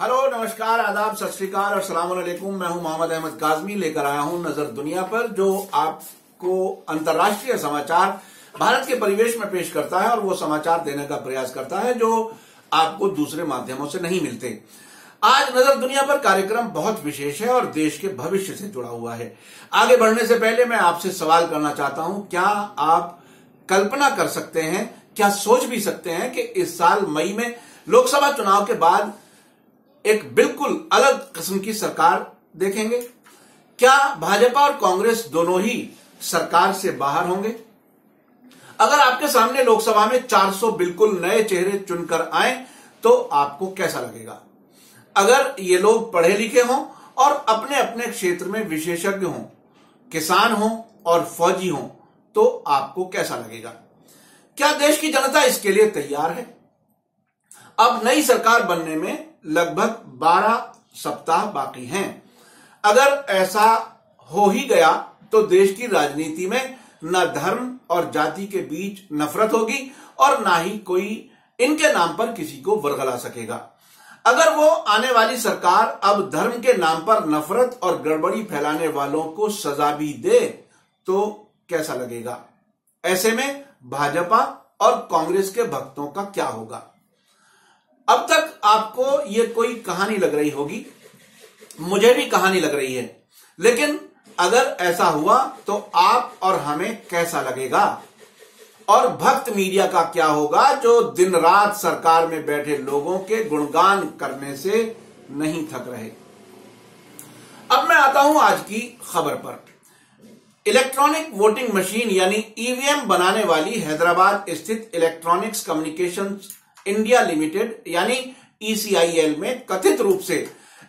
Hello नमस्कार आदाब सत श्री अकाल और सलाम वालेकुम। मैं हूं मोहम्मद अहमद काजमी, लेकर आया हूं नजर दुनिया पर, जो आपको अंतर्राष्ट्रीय समाचार भारत के परिवेश में पेश करता है और वो समाचार देने का प्रयास करता है जो आपको दूसरे माध्यमों से नहीं मिलते। आज नजर दुनिया पर कार्यक्रम बहुत विशेष है और देश के भविष्य से जुड़ा हुआ है। आगे बढ़ने से पहले मैं आपसे सवाल करना चाहता हूं, क्या आप कल्पना कर सकते हैं, क्या सोच भी सकते हैं कि इस साल मई में लोकसभा चुनाव के बाद एक बिल्कुल अलग किस्म की सरकार देखेंगे? क्या भाजपा और कांग्रेस दोनों ही सरकार से बाहर होंगे? अगर आपके सामने लोकसभा में 400 बिल्कुल नए चेहरे चुनकर आए तो आपको कैसा लगेगा? अगर ये लोग पढ़े लिखे हों और अपने अपने क्षेत्र में विशेषज्ञ हों, किसान हों और फौजी हों, तो आपको कैसा लगेगा? क्या देश की जनता इसके लिए तैयार है? अब नई सरकार बनने में लगभग 12 सप्ताह बाकी हैं। अगर ऐसा हो ही गया तो देश की राजनीति में न धर्म और जाति के बीच नफरत होगी और ना ही कोई इनके नाम पर किसी को वरगला सकेगा। अगर वो आने वाली सरकार अब धर्म के नाम पर नफरत और गड़बड़ी फैलाने वालों को सजा भी दे तो कैसा लगेगा? ऐसे में भाजपा और कांग्रेस के भक्तों का क्या होगा? अब तक आपको ये कोई कहानी लग रही होगी, मुझे भी कहानी लग रही है, लेकिन अगर ऐसा हुआ तो आप और हमें कैसा लगेगा? और भक्त मीडिया का क्या होगा जो दिन रात सरकार में बैठे लोगों के गुणगान करने से नहीं थक रहे? अब मैं आता हूं आज की खबर पर। इलेक्ट्रॉनिक वोटिंग मशीन यानी ईवीएम बनाने वाली हैदराबाद स्थित इलेक्ट्रॉनिक्स कम्युनिकेशंस इंडिया लिमिटेड यानी ECIL में कथित रूप से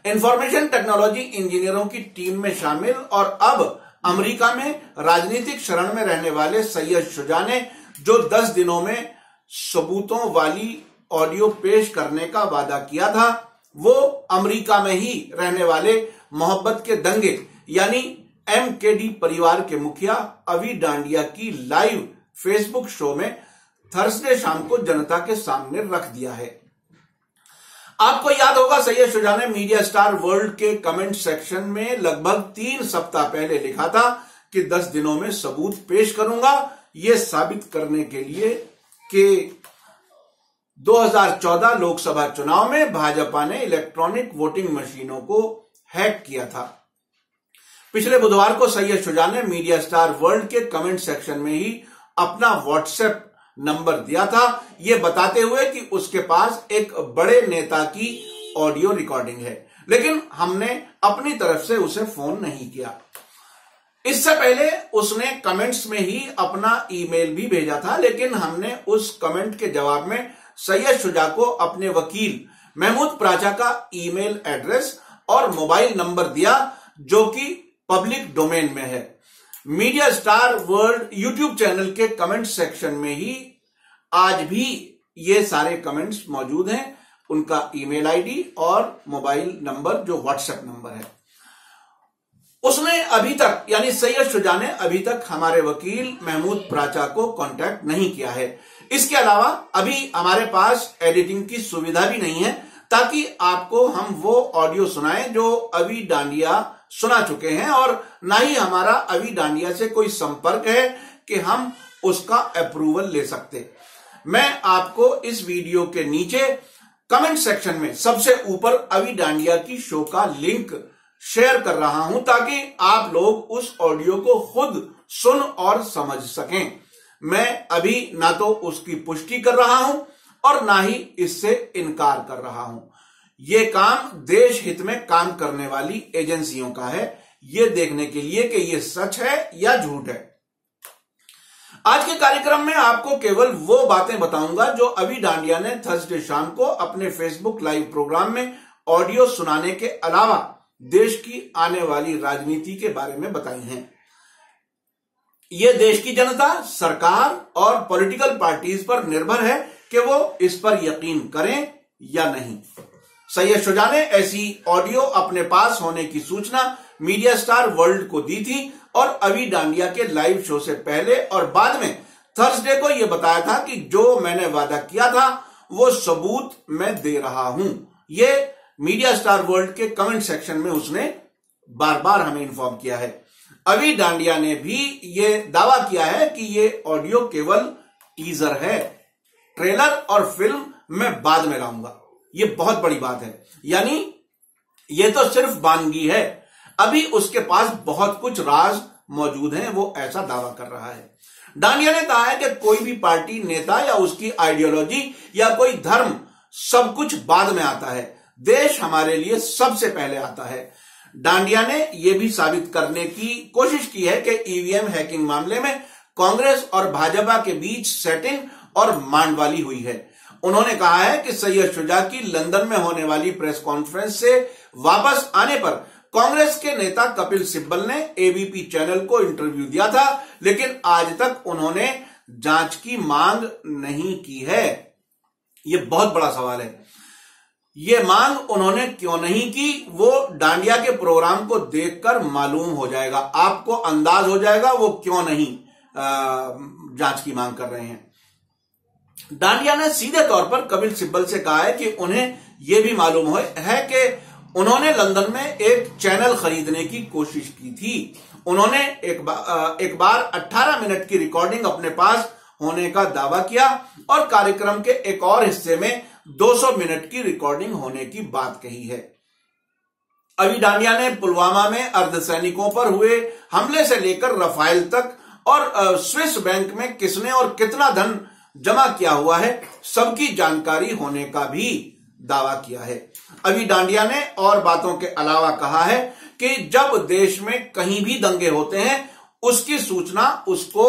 इंफॉर्मेशन टेक्नोलॉजी इंजीनियरों की टीम में शामिल और अब अमेरिका में राजनीतिक शरण में रहने वाले सैयद शुजा ने, जो 10 दिनों में सबूतों वाली ऑडियो पेश करने का वादा किया था, वो अमेरिका में ही रहने वाले मोहब्बत के दंगे यानी MKD परिवार के मुखिया अवी डांडिया की लाइव फेसबुक शो में थर्सडे शाम को जनता के सामने रख दिया है। आपको याद होगा, सैयद शुजा ने मीडिया स्टार वर्ल्ड के कमेंट सेक्शन में लगभग 3 सप्ताह पहले लिखा था कि 10 दिनों में सबूत पेश करूंगा, यह साबित करने के लिए कि 2014 लोकसभा चुनाव में भाजपा ने इलेक्ट्रॉनिक वोटिंग मशीनों को हैक किया था। पिछले बुधवार को सैयद शुजा ने मीडिया स्टार वर्ल्ड के कमेंट सेक्शन में ही अपना व्हाट्सएप नंबर दिया था, यह बताते हुए कि उसके पास एक बड़े नेता की ऑडियो रिकॉर्डिंग है, लेकिन हमने अपनी तरफ से उसे फोन नहीं किया। इससे पहले उसने कमेंट्स में ही अपना ईमेल भी भेजा था, लेकिन हमने उस कमेंट के जवाब में सैयद शुजा को अपने वकील महमूद प्राचा का ईमेल एड्रेस और मोबाइल नंबर दिया, जो कि पब्लिक डोमेन में है। Media star world YouTube channel के कमेंट सेक्शन में ही आज भी ये सारे कमेंट्स मौजूद हैं, उनका ईमेल आईडी और मोबाइल नंबर जो व्हाट्सएप नंबर है। उसने अभी तक यानी सैयद शुजा ने अभी तक हमारे वकील महमूद प्राचा को कांटेक्ट नहीं किया है। इसके अलावा अभी हमारे पास एडिटिंग की सुविधा भी नहीं है ताकि आपको हम वो ऑडियो सुनाएं जो अवी डांडिया सुना चुके हैं, और ना ही हमारा अवी डांडिया से कोई संपर्क है कि हम उसका अप्रूवल ले सकते। मैं आपको इस वीडियो के नीचे कमेंट सेक्शन में सबसे ऊपर अवी डांडिया की शो का लिंक शेयर कर रहा हूं ताकि आप लोग उस ऑडियो को खुद सुन और समझ सकें। मैं अभी ना तो उसकी पुष्टि कर रहा हूं और ना ही इससे इनकार कर रहा हूं। ये काम देश हित में काम करने वाली एजेंसियों का है, ये देखने के लिए कि ये सच है या झूठ है। आज के कार्यक्रम में आपको केवल वो बातें बताऊंगा जो अवी डांडिया ने थर्सडे शाम को अपने फेसबुक लाइव प्रोग्राम में ऑडियो सुनाने के अलावा देश की आने वाली राजनीति के बारे में बताई हैं। ये देश की जनता, सरकार और पॉलिटिकल पार्टीज पर निर्भर है कि वो इस पर यकीन करें या नहीं। सैयद शुजा ने ऐसी ऑडियो अपने पास होने की सूचना मीडिया स्टार वर्ल्ड को दी थी और अवी डांडिया के लाइव शो से पहले और बाद में थर्सडे को यह बताया था कि जो मैंने वादा किया था वो सबूत मैं दे रहा हूं। ये मीडिया स्टार वर्ल्ड के कमेंट सेक्शन में उसने बार बार हमें इन्फॉर्म किया है। अवी डांडिया ने भी ये दावा किया है कि ये ऑडियो केवल टीजर है, ट्रेलर और फिल्म मैं बाद में लाऊंगा। ये बहुत बड़ी बात है, यानी ये तो सिर्फ बानगी है, अभी उसके पास बहुत कुछ राज मौजूद हैं, वो ऐसा दावा कर रहा है। डांडिया ने कहा है कि कोई भी पार्टी नेता या उसकी आइडियोलॉजी या कोई धर्म सब कुछ बाद में आता है, देश हमारे लिए सबसे पहले आता है। डांडिया ने यह भी साबित करने की कोशिश की है कि ईवीएम हैकिंग मामले में कांग्रेस और भाजपा के बीच सेटिंग और मांडवाली हुई है। उन्होंने कहा है कि सैयद शुजा की लंदन में होने वाली प्रेस कॉन्फ्रेंस से वापस आने पर कांग्रेस के नेता कपिल सिब्बल ने एबीपी चैनल को इंटरव्यू दिया था, लेकिन आज तक उन्होंने जांच की मांग नहीं की है। यह बहुत बड़ा सवाल है, ये मांग उन्होंने क्यों नहीं की, वो डांडिया के प्रोग्राम को देखकर मालूम हो जाएगा, आपको अंदाज हो जाएगा वो क्यों नहीं जांच की मांग कर रहे हैं। डांडिया ने सीधे तौर पर कपिल सिब्बल से कहा है कि उन्हें यह भी मालूम है कि उन्होंने लंदन में एक चैनल खरीदने की कोशिश की थी। उन्होंने एक बार 18 मिनट की रिकॉर्डिंग अपने पास होने का दावा किया और कार्यक्रम के एक और हिस्से में 200 मिनट की रिकॉर्डिंग होने की बात कही है। अवी डांडिया ने पुलवामा में अर्धसैनिकों पर हुए हमले से लेकर रफाल तक और स्विस बैंक में किसने और कितना धन जमा किया हुआ है, सबकी जानकारी होने का भी दावा किया है। अवी डांडिया ने और बातों के अलावा कहा है कि जब देश में कहीं भी दंगे होते हैं उसकी सूचना उसको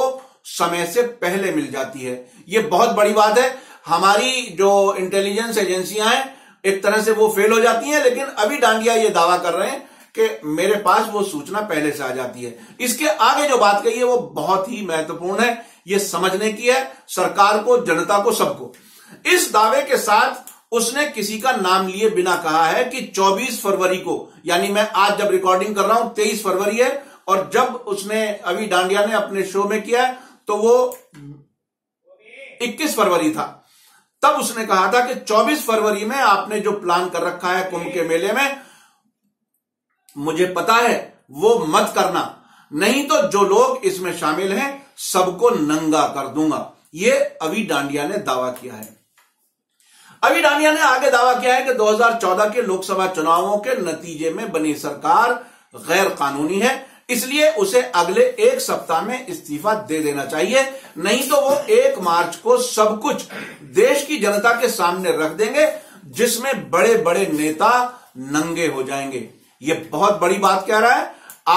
समय से पहले मिल जाती है। यह बहुत बड़ी बात है, हमारी जो इंटेलिजेंस एजेंसियां हैं एक तरह से वो फेल हो जाती हैं, लेकिन अवी डांडिया ये दावा कर रहे हैं कि मेरे पास वो सूचना पहले से आ जाती है। इसके आगे जो बात कही है वो बहुत ही महत्वपूर्ण है, ये समझने की है सरकार को, जनता को, सबको। इस दावे के साथ उसने किसी का नाम लिए बिना कहा है कि 24 फरवरी को, यानी मैं आज जब रिकॉर्डिंग कर रहा हूं 23 फरवरी है, और जब उसने अवी डांडिया ने अपने शो में किया तो वो 21 फरवरी था। तब उसने कहा था कि 24 फरवरी में आपने जो प्लान कर रखा है कुंभ के मेले में, मुझे पता है, वो मत करना, नहीं तो जो लोग इसमें शामिल हैं सबको नंगा कर दूंगा। ये अवी डांडिया ने दावा किया है। अवी डांडिया ने आगे दावा किया है कि 2014 के लोकसभा चुनावों के नतीजे में बनी सरकार गैर कानूनी है, इसलिए उसे अगले एक सप्ताह में इस्तीफा दे देना चाहिए, नहीं तो वो 1 मार्च को सब कुछ देश की जनता के सामने रख देंगे, जिसमें बड़े बड़े नेता नंगे हो जाएंगे। ये बहुत बड़ी बात कह रहा है।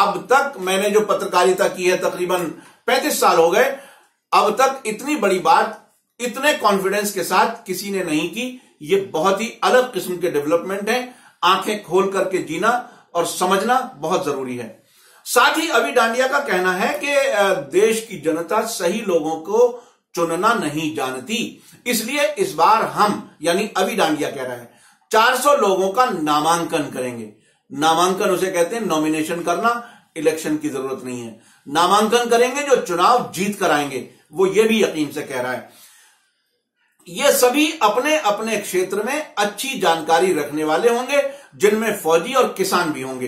अब तक मैंने जो पत्रकारिता की है, तकरीबन 35 साल हो गए, अब तक इतनी बड़ी बात इतने कॉन्फिडेंस के साथ किसी ने नहीं की। ये बहुत ही अलग किस्म के डेवलपमेंट है, आंखें खोल करके जीना और समझना बहुत जरूरी है। साथ ही अवी डांडिया का कहना है कि देश की जनता सही लोगों को चुनना नहीं जानती, इसलिए इस बार हम, यानी अवी डांडिया कह रहा है, 400 लोगों का नामांकन करेंगे। नामांकन उसे कहते हैं नॉमिनेशन करना, इलेक्शन की जरूरत नहीं है। नामांकन करेंगे जो चुनाव जीत कर आएंगे, वो ये भी यकीन से कह रहा है। ये सभी अपने अपने क्षेत्र में अच्छी जानकारी रखने वाले होंगे, जिनमें फौजी और किसान भी होंगे।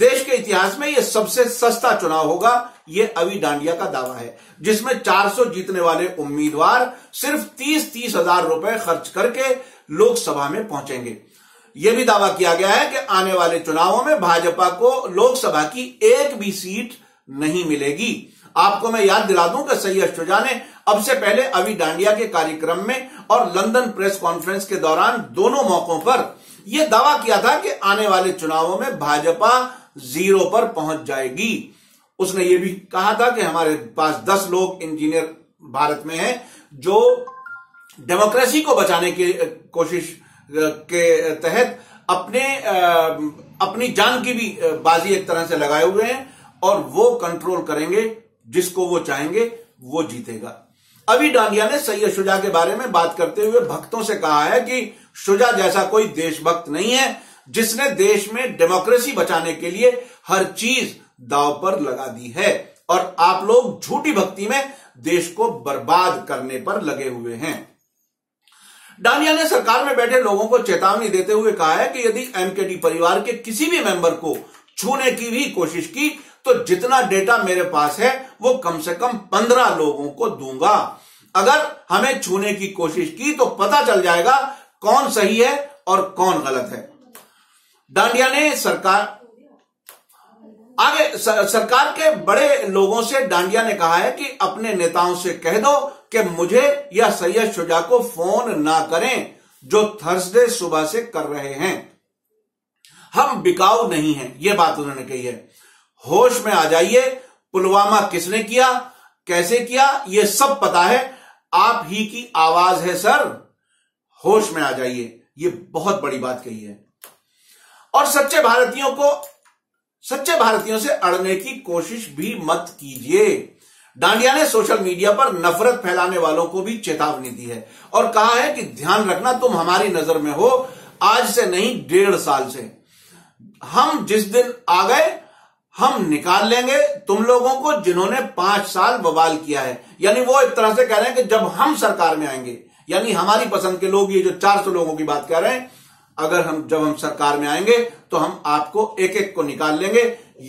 देश के इतिहास में यह सबसे सस्ता चुनाव होगा, यह अवी डांडिया का दावा है, जिसमें 400 जीतने वाले उम्मीदवार सिर्फ 30-30 हजार रुपए खर्च करके लोकसभा में पहुंचेंगे। यह भी दावा किया गया है कि आने वाले चुनावों में भाजपा को लोकसभा की एक भी सीट नहीं मिलेगी। आपको मैं याद दिला दूं कि सैयद शुजा ने अब से पहले अवी डांडिया के कार्यक्रम में और लंदन प्रेस कॉन्फ्रेंस के दौरान दोनों मौकों पर यह दावा किया था कि आने वाले चुनावों में भाजपा 0 पर पहुंच जाएगी। उसने यह भी कहा था कि हमारे पास 10 लोग इंजीनियर भारत में हैं जो डेमोक्रेसी को बचाने की कोशिश के तहत अपनी जान की भी बाजी एक तरह से लगाए हुए हैं, और वो कंट्रोल करेंगे, जिसको वो चाहेंगे वो जीतेगा। अवी डांडिया ने सैयद शुजा के बारे में बात करते हुए भक्तों से कहा है कि शुजा जैसा कोई देशभक्त नहीं है जिसने देश में डेमोक्रेसी बचाने के लिए हर चीज दांव पर लगा दी है, और आप लोग झूठी भक्ति में देश को बर्बाद करने पर लगे हुए हैं। डालिया ने सरकार में बैठे लोगों को चेतावनी देते हुए कहा है कि यदि एमकेडी परिवार के किसी भी मेंबर को छूने की भी कोशिश की तो जितना डेटा मेरे पास है वो कम से कम 15 लोगों को दूंगा। अगर हमें छूने की कोशिश की तो पता चल जाएगा कौन सही है और कौन गलत है। डांडिया ने सरकार के बड़े लोगों से डांडिया ने कहा है कि अपने नेताओं से कह दो कि मुझे या सैयद शुजा को फोन ना करें, जो थर्सडे सुबह से कर रहे हैं। हम बिकाऊ नहीं हैं, यह बात उन्होंने कही है। होश में आ जाइए, पुलवामा किसने किया, कैसे किया, यह सब पता है, आप ही की आवाज है सर, होश में आ जाइए। यह बहुत बड़ी बात कही है और सच्चे भारतीयों से अड़ने की कोशिश भी मत कीजिए। डांडिया ने सोशल मीडिया पर नफरत फैलाने वालों को भी चेतावनी दी है और कहा है कि ध्यान रखना, तुम हमारी नजर में हो आज से नहीं 1.5 साल से। हम जिस दिन आ गए हम निकाल लेंगे तुम लोगों को जिन्होंने 5 साल बवाल किया है। यानी वो एक तरह से कह रहे हैं कि जब हम सरकार में आएंगे, यानी हमारी पसंद के लोग, ये जो 400 लोगों की बात कह रहे हैं, जब हम सरकार में आएंगे तो हम आपको एक एक को निकाल लेंगे।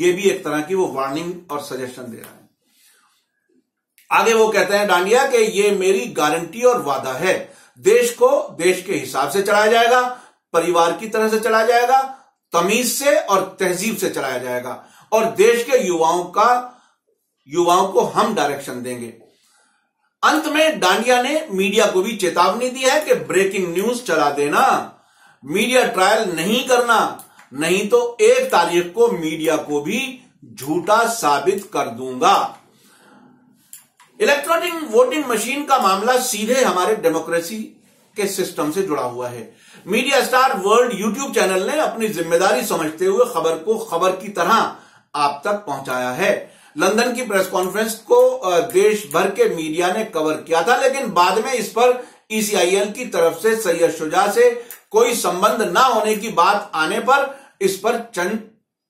ये भी एक तरह की वो वार्निंग और सजेशन दे रहा है। आगे वो कहते हैं डांडिया कि ये मेरी गारंटी और वादा है, देश को देश के हिसाब से चलाया जाएगा, परिवार की तरह से चलाया जाएगा, तमीज से और तहजीब से चलाया जाएगा और देश के युवाओं को हम डायरेक्शन देंगे। अंत में डांडिया ने मीडिया को भी चेतावनी दी है कि ब्रेकिंग न्यूज चला देना, मीडिया ट्रायल नहीं करना, नहीं तो 1 तारीख को मीडिया को भी झूठा साबित कर दूंगा। इलेक्ट्रॉनिक वोटिंग मशीन का मामला सीधे हमारे डेमोक्रेसी के सिस्टम से जुड़ा हुआ है। Media star world YouTube channel ने अपनी जिम्मेदारी समझते हुए खबर को खबर की तरह आप तक पहुंचाया है। लंदन की प्रेस कॉन्फ्रेंस को देश भर के मीडिया ने कवर किया था, लेकिन बाद में इस पर ECIL की तरफ से सैयद शुजा से कोई संबंध ना होने की बात आने पर इस पर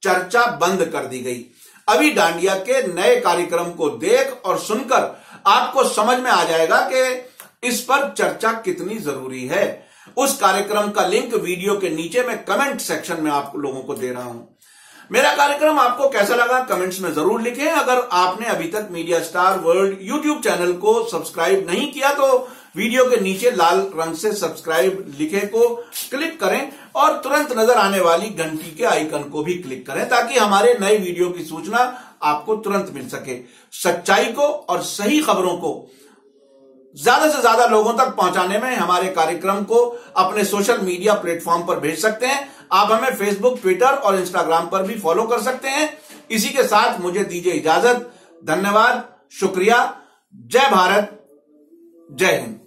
चर्चा बंद कर दी गई। अभी डांडिया के नए कार्यक्रम को देख और सुनकर आपको समझ में आ जाएगा कि इस पर चर्चा कितनी जरूरी है। उस कार्यक्रम का लिंक वीडियो के नीचे मैं कमेंट सेक्शन में आप लोगों को दे रहा हूं। मेरा कार्यक्रम आपको कैसा लगा कमेंट्स में जरूर लिखें। अगर आपने अभी तक media star world YouTube channel को सब्सक्राइब नहीं किया तो वीडियो के नीचे लाल रंग से सब्सक्राइब लिखे को क्लिक करें और तुरंत नजर आने वाली घंटी के आइकन को भी क्लिक करें ताकि हमारे नए वीडियो की सूचना आपको तुरंत मिल सके। सच्चाई को और सही खबरों को ज्यादा से ज्यादा लोगों तक पहुंचाने में हमारे कार्यक्रम को अपने सोशल मीडिया प्लेटफॉर्म पर भेज सकते हैं। आप हमें फेसबुक, ट्विटर और इंस्टाग्राम पर भी फॉलो कर सकते हैं। इसी के साथ मुझे दीजिए इजाजत। धन्यवाद, शुक्रिया, जय भारत, जय हिंद।